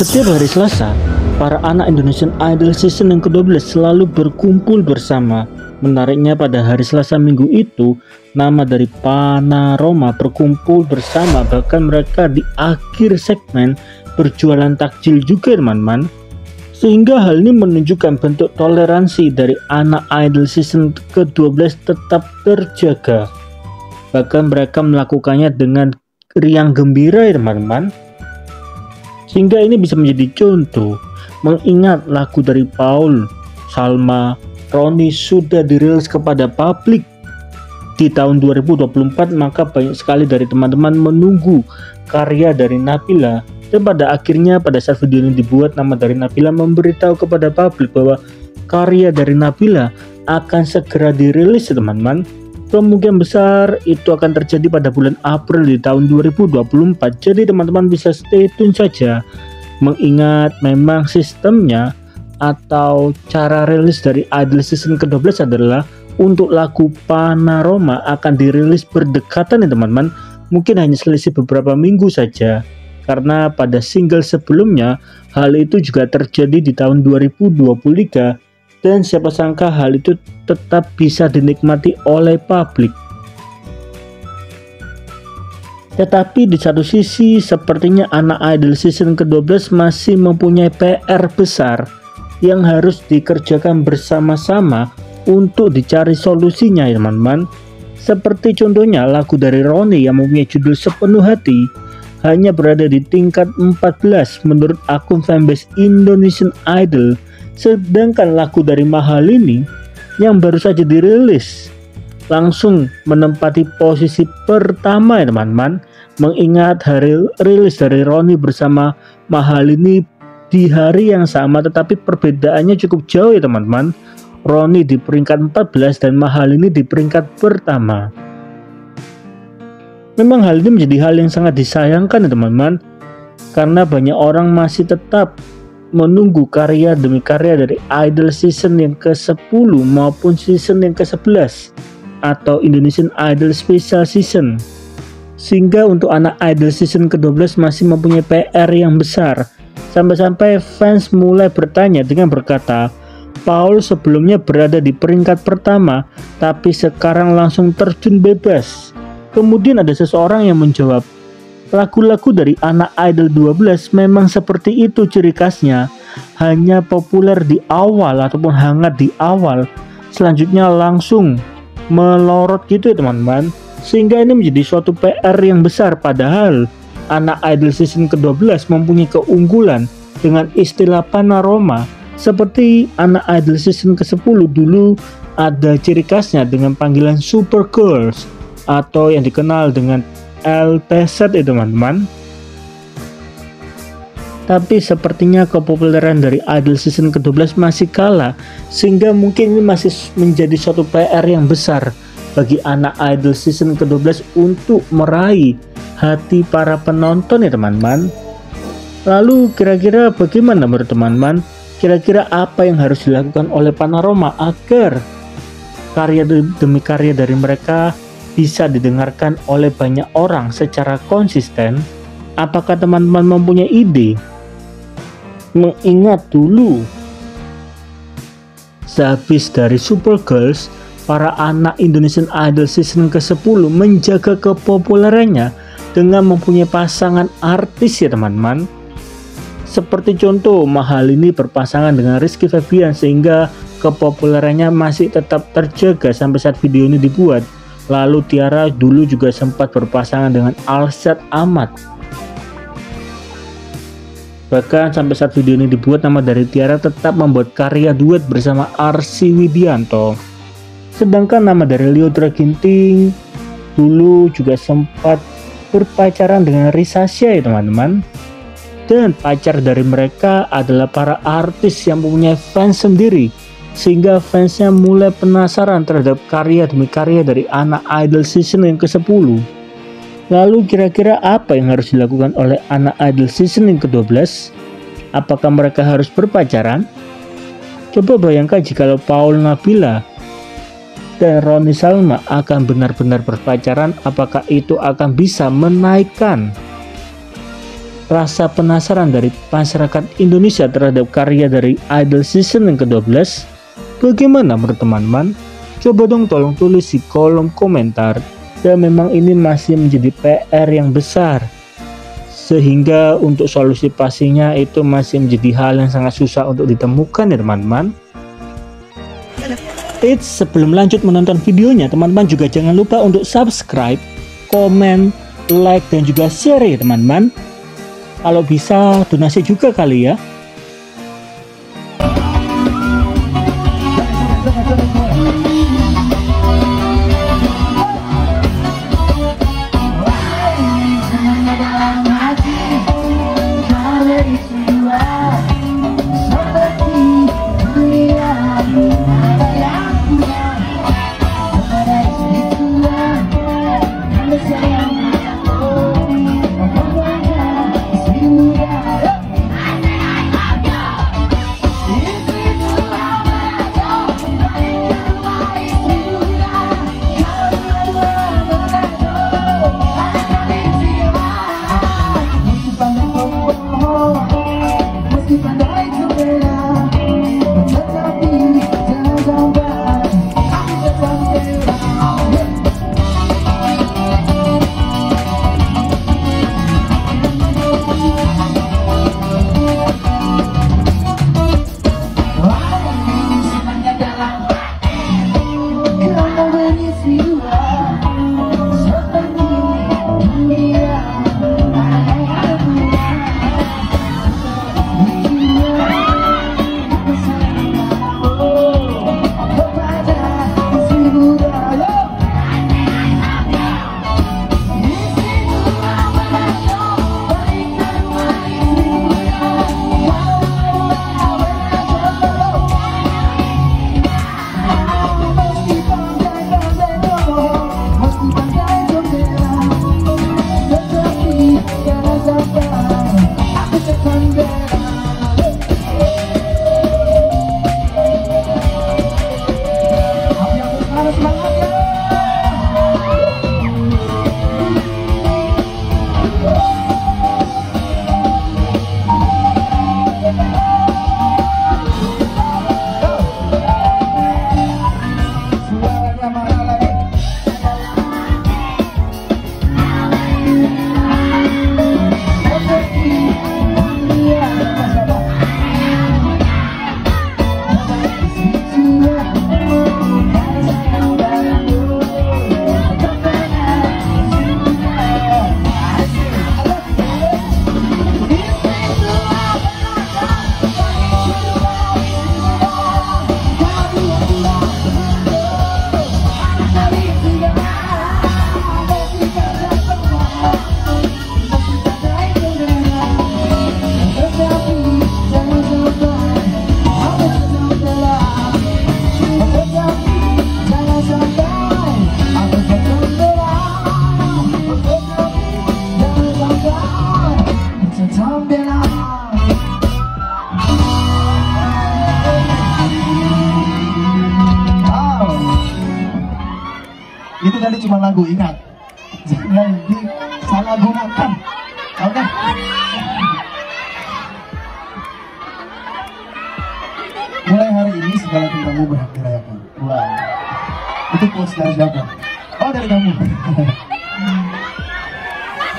Setiap hari Selasa, para anak Indonesian Idol season yang ke-12 selalu berkumpul bersama. Menariknya pada hari Selasa minggu itu, nama dari Panaroma berkumpul bersama, bahkan mereka di akhir segmen berjualan takjil juga, teman-teman. Sehingga hal ini menunjukkan bentuk toleransi dari anak Idol season ke-12 tetap terjaga. Bahkan mereka melakukannya dengan riang gembira, ya teman-teman. Sehingga ini bisa menjadi contoh, mengingat lagu dari Paul, Salma, Rony sudah dirilis kepada publik di tahun 2024, maka banyak sekali dari teman-teman menunggu karya dari Nabila. Dan pada akhirnya pada saat video ini dibuat, nama dari Nabila memberitahu kepada publik bahwa karya dari Nabila akan segera dirilis, teman-teman. Kemungkinan besar itu akan terjadi pada bulan April di tahun 2024. Jadi teman-teman bisa stay tune saja, mengingat memang sistemnya atau cara rilis dari Idol season ke-12 adalah untuk lagu Panaroma akan dirilis berdekatan, ya teman-teman. Mungkin hanya selisih beberapa minggu saja, karena pada single sebelumnya hal itu juga terjadi di tahun 2023. Dan siapa sangka hal itu tetap bisa dinikmati oleh publik. Tetapi di satu sisi sepertinya anak Idol season ke-12 masih mempunyai PR besar yang harus dikerjakan bersama-sama untuk dicari solusinya, ya teman-teman. Seperti contohnya lagu dari Rony yang mempunyai judul Sepenuh Hati hanya berada di tingkat 14 menurut akun fanbase Indonesian Idol. Sedangkan lagu dari Mahalini yang baru saja dirilis langsung menempati posisi pertama, ya teman-teman. Mengingat hari rilis dari Rony bersama Mahalini di hari yang sama, tetapi perbedaannya cukup jauh, ya teman-teman. Rony di peringkat 14 dan Mahalini di peringkat pertama. Memang hal ini menjadi hal yang sangat disayangkan, ya teman-teman, karena banyak orang masih tetap menunggu karya demi karya dari Idol season yang ke-10 maupun season yang ke-11 atau Indonesian Idol Special Season. Sehingga untuk anak Idol season ke-12 masih mempunyai PR yang besar. Sampai-sampai fans mulai bertanya dengan berkata, Paul sebelumnya berada di peringkat pertama tapi sekarang langsung terjun bebas. Kemudian ada seseorang yang menjawab, lagu-lagu dari anak Idol 12 memang seperti itu ciri khasnya, hanya populer di awal ataupun hangat di awal, selanjutnya langsung melorot gitu, ya teman-teman. Sehingga ini menjadi suatu PR yang besar, padahal anak Idol season ke-12 mempunyai keunggulan dengan istilah Panaroma. Seperti anak Idol season ke-10 dulu ada ciri khasnya dengan panggilan Super Girls atau yang dikenal dengan LPZ, ya teman-teman. Tapi sepertinya kepopuleran dari Idol season ke-12 masih kalah, sehingga mungkin ini masih menjadi suatu PR yang besar bagi anak Idol season ke-12 untuk meraih hati para penonton, ya teman-teman. Lalu kira-kira bagaimana menurut teman-teman? Kira-kira apa yang harus dilakukan oleh Panaroma agar karya demi karya dari mereka bisa didengarkan oleh banyak orang secara konsisten? Apakah teman-teman mempunyai ide? Mengingat dulu sehabis dari Supergirls, para anak Indonesian Idol season ke-10 menjaga kepopulerannya dengan mempunyai pasangan artis, ya teman-teman. Seperti contoh Mahalini berpasangan dengan Rizky Febian, sehingga kepopulerannya masih tetap terjaga sampai saat video ini dibuat. Lalu Tiara dulu juga sempat berpasangan dengan Alshad Ahmad. Bahkan sampai saat video ini dibuat, nama dari Tiara tetap membuat karya duet bersama Arsi Wibianto. Sedangkan nama dari Leodra Ginting dulu juga sempat berpacaran dengan Risasya, ya teman-teman. Dan pacar dari mereka adalah para artis yang mempunyai fans sendiri. Sehingga fansnya mulai penasaran terhadap karya demi karya dari anak Idol season yang ke-10. Lalu kira-kira apa yang harus dilakukan oleh anak Idol season yang ke-12? Apakah mereka harus berpacaran? Coba bayangkan jikalau Paul Nabila dan Rony Salma akan benar-benar berpacaran, apakah itu akan bisa menaikkan rasa penasaran dari masyarakat Indonesia terhadap karya dari Idol Season yang ke-12? Bagaimana menurut teman-teman? Coba dong tolong tulis di kolom komentar. Dan memang ini masih menjadi PR yang besar, sehingga untuk solusi pastinya itu masih menjadi hal yang sangat susah untuk ditemukan ya teman-teman. Eits, sebelum lanjut menonton videonya, teman-teman juga jangan lupa untuk subscribe, komen, like, dan juga share ya teman-teman. Kalau bisa donasi juga kali ya. Itu tadi cuma lagu, ingat jangan disalah gunakan. Oke. Mulai hari ini segala tentangmu berhak dirayakan. Wah, itu quotes dari siapa? Oh, dari kamu.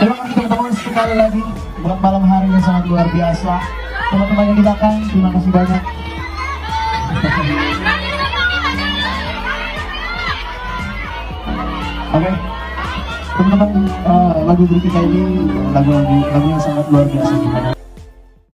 Terima kasih teman-teman sekali lagi buat malam hari yang sangat luar biasa. Teman-teman yang di belakang, terima kasih banyak. Oke, teman-teman, lagu berikutnya ini lagu yang sangat luar biasa.